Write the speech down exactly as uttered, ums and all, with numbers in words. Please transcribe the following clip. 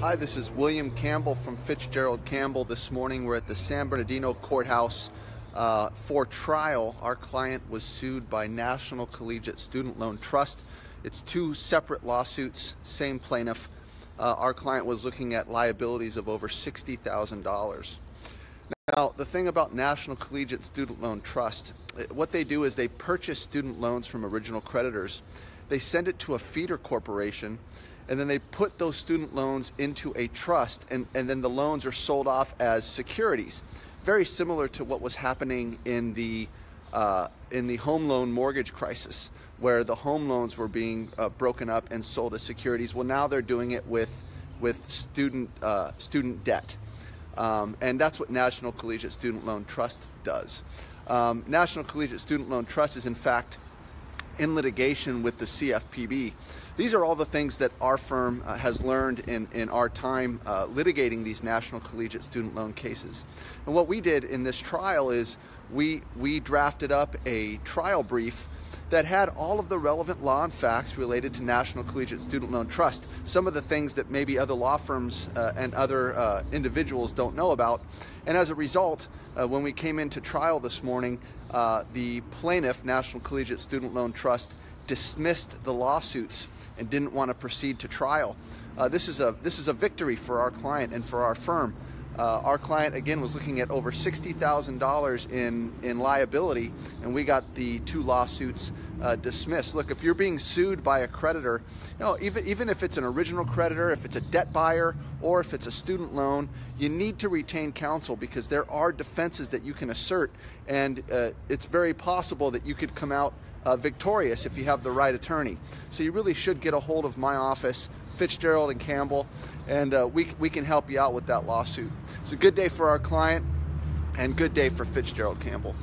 Hi, this is William Campbell from Fitzgerald Campbell. This morning we're at the San Bernardino Courthouse uh, for trial. Our client was sued by National Collegiate Student Loan Trust. It's two separate lawsuits, same plaintiff. Uh, our client was looking at liabilities of over sixty thousand dollars. Now, the thing about National Collegiate Student Loan Trust, what they do is they purchase student loans from original creditors. They send it to a feeder corporation, and then they put those student loans into a trust, and, and then the loans are sold off as securities. Very similar to what was happening in the, uh, in the home loan mortgage crisis, where the home loans were being uh, broken up and sold as securities. Well, now they're doing it with, with student, uh, student debt. Um, and that's what National Collegiate Student Loan Trust does. Um, National Collegiate Student Loan Trust is, in fact, in litigation with the C F P B. These are all the things that our firm uh, has learned in, in our time uh, litigating these National Collegiate Student Loan cases. And what we did in this trial is we, we drafted up a trial brief that had all of the relevant law and facts related to National Collegiate Student Loan Trust. Some of the things that maybe other law firms uh, and other uh, individuals don't know about. And as a result, uh, when we came into trial this morning, uh, the plaintiff, National Collegiate Student Loan Trust, dismissed the lawsuits and didn't want to proceed to trial. Uh, this is a, this is a victory for our client and for our firm. Uh, our client, again, was looking at over sixty thousand dollars in, in liability, and we got the two lawsuits uh, dismissed. Look, if you're being sued by a creditor, you know, even, even if it's an original creditor, if it's a debt buyer, or if it's a student loan, you need to retain counsel because there are defenses that you can assert, and uh, it's very possible that you could come out uh, victorious if you have the right attorney. So you really should get a hold of my office, Fitzgerald and Campbell, and uh, we, we can help you out with that lawsuit. It's a good day for our client and good day for Fitzgerald Campbell.